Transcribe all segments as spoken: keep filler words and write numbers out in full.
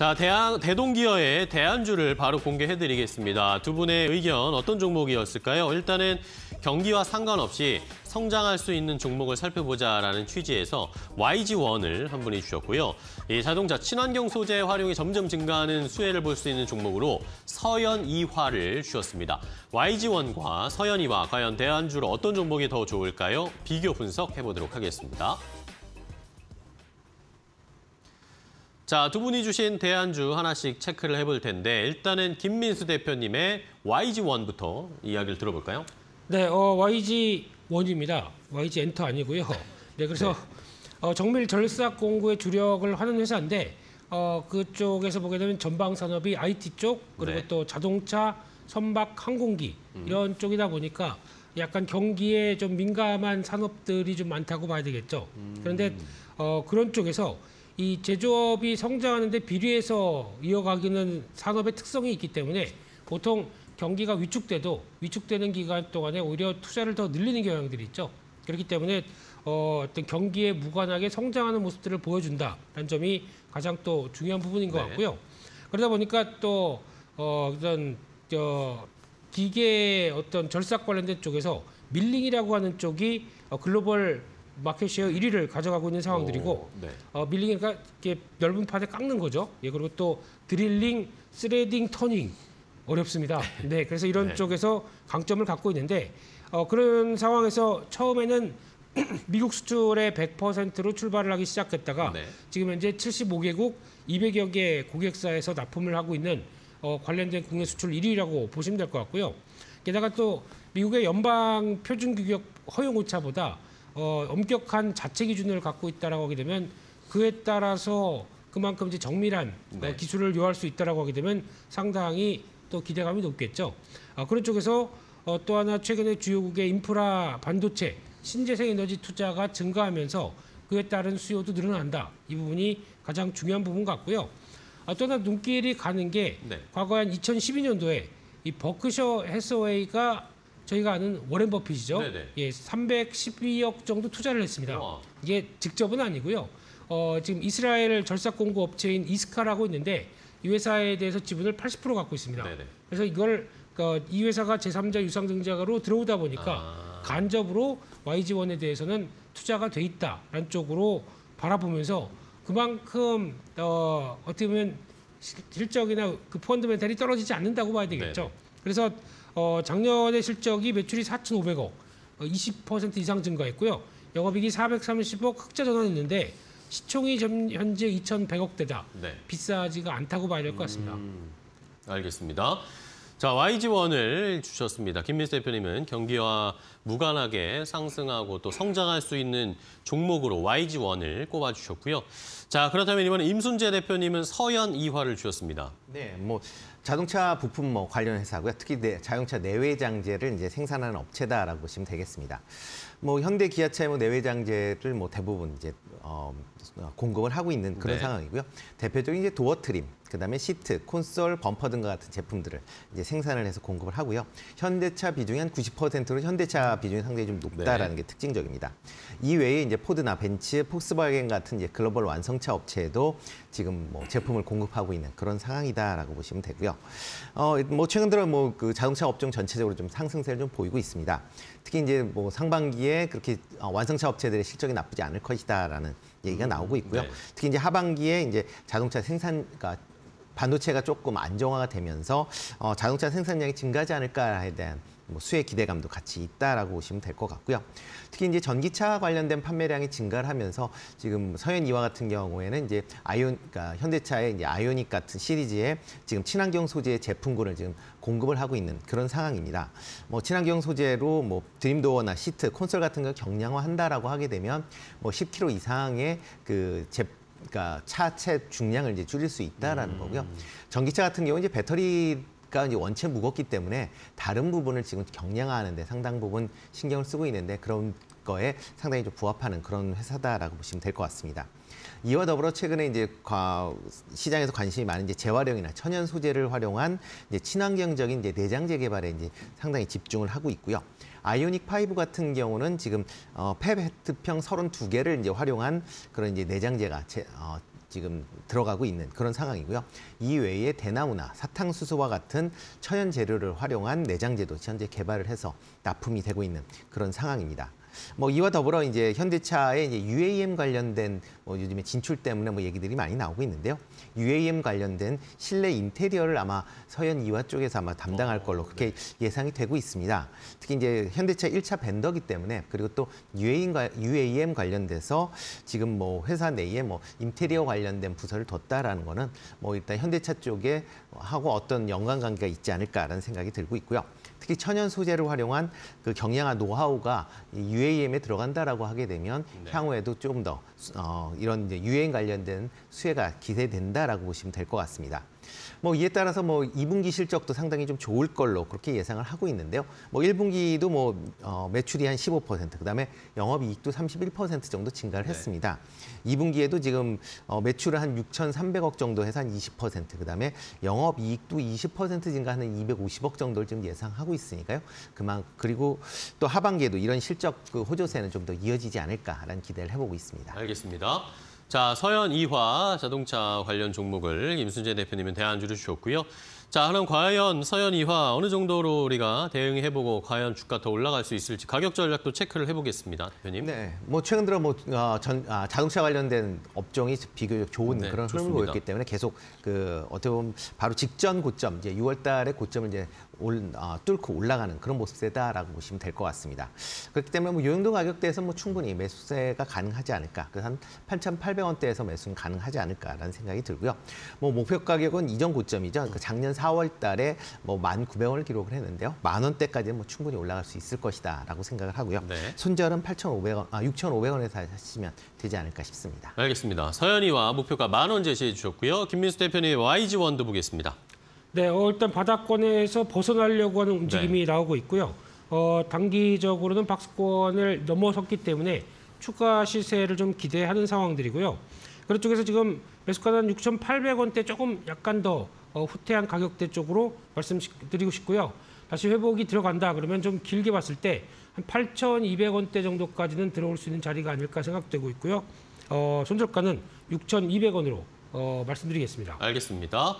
자, 대한, 대동기어의 대안주를 바로 공개해드리겠습니다. 두 분의 의견 어떤 종목이었을까요? 일단은 경기와 상관없이 성장할 수 있는 종목을 살펴보자라는 취지에서 와이지 원을 한 분이 주셨고요. 이 자동차 친환경 소재 활용이 점점 증가하는 수혜를 볼 수 있는 종목으로 서연이화를 주셨습니다. 와이지 원과 서연이화, 과연 대안주로 어떤 종목이 더 좋을까요? 비교 분석해보도록 하겠습니다. 자, 두 분이 주신 대안주 하나씩 체크를 해볼 텐데 일단은 김민수 대표님의 와이지 원부터 이야기를 들어볼까요? 네, 어, 와이지 원입니다. 와이지 엔터 아니고요. 네, 그래서 네. 어, 정밀 절삭 공구에 주력을 하는 회사인데 어, 그쪽에서 보게 되면 전방 산업이 아이티 쪽 그리고 네. 또 자동차, 선박, 항공기 이런 음. 쪽이다 보니까 약간 경기에 좀 민감한 산업들이 좀 많다고 봐야 되겠죠. 음. 그런데 어, 그런 쪽에서 이 제조업이 성장하는데 비례해서 이어가기는 산업의 특성이 있기 때문에 보통 경기가 위축돼도 위축되는 기간 동안에 오히려 투자를 더 늘리는 경향들이 있죠. 그렇기 때문에 어, 어떤 경기에 무관하게 성장하는 모습들을 보여준다라는 점이 가장 또 중요한 부분인 것 네. 같고요. 그러다 보니까 또 어, 어떤 어, 기계 어떤 절삭 관련된 쪽에서 밀링이라고 하는 쪽이 어, 글로벌 마켓쉐어 일 위를 가져가고 있는 상황들이고 오, 네. 어, 밀링이니까 이렇게 넓은 판에 깎는 거죠. 예, 그리고 또 드릴링, 스레딩, 터닝 어렵습니다. 네, 그래서 이런 네. 쪽에서 강점을 갖고 있는데 어, 그런 상황에서 처음에는 미국 수출의 백 퍼센트로 출발을 하기 시작했다가 네. 지금 현재 칠십오 개국 이백여 개 고객사에서 납품을 하고 있는 어, 관련된 국내 수출 일 위라고 보시면 될 것 같고요. 게다가 또 미국의 연방 표준 규격 허용 오차보다 어, 엄격한 자체 기준을 갖고 있다라고 하게 되면 그에 따라서 그만큼 이제 정밀한 네. 어, 기술을 요할 수 있다라고 하게 되면 상당히 또 기대감이 높겠죠. 아, 그런 쪽에서 어, 또 하나 최근에 주요국의 인프라, 반도체, 신재생 에너지 투자가 증가하면서 그에 따른 수요도 늘어난다. 이 부분이 가장 중요한 부분 같고요. 아, 또 하나 눈길이 가는 게 네. 과거 한 이천십이 년도에 이 버크셔 해서웨이가 저희가 아는 워렌 버핏이죠. 네네. 예, 삼백십이 억 정도 투자를 했습니다. 우와. 이게 직접은 아니고요. 어, 지금 이스라엘 절삭 공구 업체인 이스카라고 있는데 이 회사에 대해서 지분을 팔십 퍼센트 갖고 있습니다. 네네. 그래서 이걸 그러니까 이 회사가 제삼자 유상증자로 들어오다 보니까 아. 간접으로 와이지 원에 대해서는 투자가 돼 있다라는 쪽으로 바라보면서 그만큼 어, 어떻게 보면 실적이나 그 펀드멘탈이 떨어지지 않는다고 봐야 되겠죠. 네네. 그래서 어, 작년에 실적이 매출이 사천오백 억, 이십 퍼센트 이상 증가했고요. 영업이익이 사백삼십 억 흑자 전환했는데 시총이 현재 이천백 억대다. 네. 비싸지가 않다고 봐야 될 것 같습니다. 음, 알겠습니다. 자, 와이지 원을 주셨습니다. 김민수 대표님은 경기와 무관하게 상승하고 또 성장할 수 있는 종목으로 와이지 원을 꼽아주셨고요. 자, 그렇다면 이번에 임순재 대표님은 서연이화를 주셨습니다. 네, 뭐 자동차 부품 뭐 관련 회사고요. 특히 내, 자동차 내외 장제를 이제 생산하는 업체다라고 보시면 되겠습니다. 뭐 현대, 기아차의 뭐 내외 장제를 뭐 대부분 이제 어, 공급을 하고 있는 그런 네. 상황이고요. 대표적인 이제 도어 트림, 그다음에 시트, 콘솔, 범퍼 등과 같은 제품들을 이제 생산을 해서 공급을 하고요. 현대차 비중이 한 구십 퍼센트로 현대차 비중이 상당히 좀 높다라는 네. 게 특징적입니다. 이 외에 이제 포드나 벤츠, 폭스바겐 같은 이제 글로벌 완성차 업체에도 지금 뭐 제품을 공급하고 있는 그런 상황이다라고 보시면 되고요. 어, 뭐 최근 들어 뭐 그 자동차 업종 전체적으로 좀 상승세를 좀 보이고 있습니다. 특히 이제 뭐 상반기에 그렇게 완성차 업체들의 실적이 나쁘지 않을 것이다라는 얘기가 나오고 있고요. 네. 특히 이제 하반기에 이제 자동차 생산, 그러니까 반도체가 조금 안정화가 되면서 어, 자동차 생산량이 증가하지 않을까에 대한 뭐 수혜 기대감도 같이 있다라고 보시면 될 것 같고요. 특히 이제 전기차 관련된 판매량이 증가를 하면서 지금 서연이화 같은 경우에는 이제 아이온, 그러니까 현대차의 이제 아이오닉 같은 시리즈의 지금 친환경 소재의 제품군을 지금 공급을 하고 있는 그런 상황입니다. 뭐 친환경 소재로 뭐 드림도어나 시트, 콘솔 같은 걸 경량화한다라고 하게 되면 뭐 십 킬로그램 이상의 그 제품 그러니까 차체 중량을 이제 줄일 수 있다라는 음. 거고요. 전기차 같은 경우 이제 배터리가 이제 원체 무겁기 때문에 다른 부분을 지금 경량화하는데 상당 부분 신경을 쓰고 있는데 그런 거에 상당히 좀 부합하는 그런 회사다라고 보시면 될 것 같습니다. 이와 더불어 최근에 이제 시장에서 관심이 많은 이제 재활용이나 천연 소재를 활용한 이제 친환경적인 이제 내장재 개발에 이제 상당히 집중을 하고 있고요. 아이오닉 오 같은 경우는 지금 어, 폐 페트병 삼십이 개를 이제 활용한 그런 이제 내장재가 제, 어, 지금 들어가고 있는 그런 상황이고요. 이외에 대나무나 사탕수수와 같은 천연 재료를 활용한 내장재도 현재 개발을 해서 납품이 되고 있는 그런 상황입니다. 뭐 이와 더불어 이제 현대차의 이제 유에이엠 관련된 뭐 요즘에 진출 때문에 뭐 얘기들이 많이 나오고 있는데요. 유에이엠 관련된 실내 인테리어를 아마 서연이화 쪽에서 아마 담당할 걸로 그렇게 예상이 되고 있습니다. 특히 이제 현대차 일 차 벤더기 때문에, 그리고 또 유에이엠 관련돼서 지금 뭐 회사 내에 뭐 인테리어 관련된 부서를 뒀다라는 거는 뭐 일단 현대차 쪽에 하고 어떤 연관관계가 있지 않을까라는 생각이 들고 있고요. 특히 천연 소재를 활용한 그 경량화 노하우가 이 유에이엠에 들어간다라고 하게 되면 네. 향후에도 조금 더 어, 이런 이제 유에이엠 관련된 수혜가 기대된다라고 보시면 될 것 같습니다. 뭐 이에 따라서 뭐 이 분기 실적도 상당히 좀 좋을 걸로 그렇게 예상을 하고 있는데요. 뭐 일 분기도 뭐 어, 매출이 한 십오 퍼센트, 그다음에 영업이익도 삼십일 퍼센트 정도 증가를 네. 했습니다. 이 분기에도 지금 어, 매출은 한 육천삼백억 정도 해서 한 이십 퍼센트, 그다음에 영업이익도 이십 퍼센트 증가하는 이백오십억 정도를 지금 예상하고 있으니까요. 그만 그리고 또 하반기에도 이런 실적 그 호조세는 좀 더 이어지지 않을까라는 기대를 해보고 있습니다. 알겠습니다. 자, 서연이화 자동차 관련 종목을 김순재 대표님은 대안주를 주셨고요. 자, 그럼 과연 서연이화 어느 정도로 우리가 대응해보고 과연 주가 더 올라갈 수 있을지 가격 전략도 체크를 해보겠습니다, 대표님. 네, 뭐 최근 들어 뭐 어, 전, 아, 자동차 관련된 업종이 비교적 좋은 네, 그런 좋습니다. 흐름을 보였기 때문에 계속 그 어떻게 보면 바로 직전 고점, 이제 유월 달에 고점을 이제 올, 어, 뚫고 올라가는 그런 모습이다라고 보시면 될 것 같습니다. 그렇기 때문에 뭐 요용도 가격대에서 뭐 충분히 매수세가 가능하지 않을까. 그래서 한 팔천팔백원대에서 매수는 가능하지 않을까라는 생각이 들고요. 뭐 목표 가격은 이전 고점이죠. 그러니까 작년 사월 달에 뭐 만 구백원을 기록을 했는데요. 만 원대까지는 뭐 충분히 올라갈 수 있을 것이다라고 생각을 하고요. 네. 손절은 팔천오백원, 아 육천오백원에서 하시면 되지 않을까 싶습니다. 알겠습니다. 서연이와 목표가 만 원 제시해 주셨고요. 김민수 대표님 와이지원도 보겠습니다. 네, 어, 일단 바닥권에서 벗어나려고 하는 움직임이 네. 나오고 있고요. 어, 단기적으로는 박스권을 넘어섰기 때문에 추가 시세를 좀 기대하는 상황들이고요. 그런 쪽에서 지금 매수가는 육천팔백원대 조금 약간 더 어, 후퇴한 가격대 쪽으로 말씀드리고 싶고요. 다시 회복이 들어간다 그러면 좀 길게 봤을 때 한 팔천이백원대 정도까지는 들어올 수 있는 자리가 아닐까 생각되고 있고요. 어, 손절가는 육천이백원으로 어, 말씀드리겠습니다. 알겠습니다.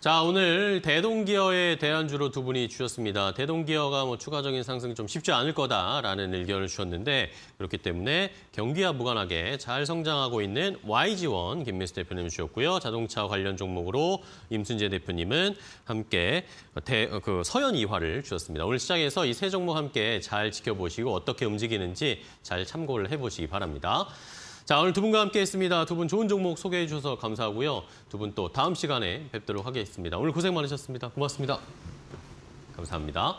자, 오늘 대동기어에 대한 주로 두 분이 주셨습니다. 대동기어가 뭐 추가적인 상승 좀 쉽지 않을 거다라는 의견을 주셨는데, 그렇기 때문에 경기와 무관하게 잘 성장하고 있는 와이지원 김민수 대표님 주셨고요. 자동차 관련 종목으로 임순재 대표님은 함께 대, 그 서연이화를 주셨습니다. 오늘 시장에서 이 세 종목 함께 잘 지켜보시고 어떻게 움직이는지 잘 참고를 해보시기 바랍니다. 자, 오늘 두 분과 함께했습니다. 두 분 좋은 종목 소개해 주셔서 감사하고요. 두 분 또 다음 시간에 뵙도록 하겠습니다. 오늘 고생 많으셨습니다. 고맙습니다. 감사합니다.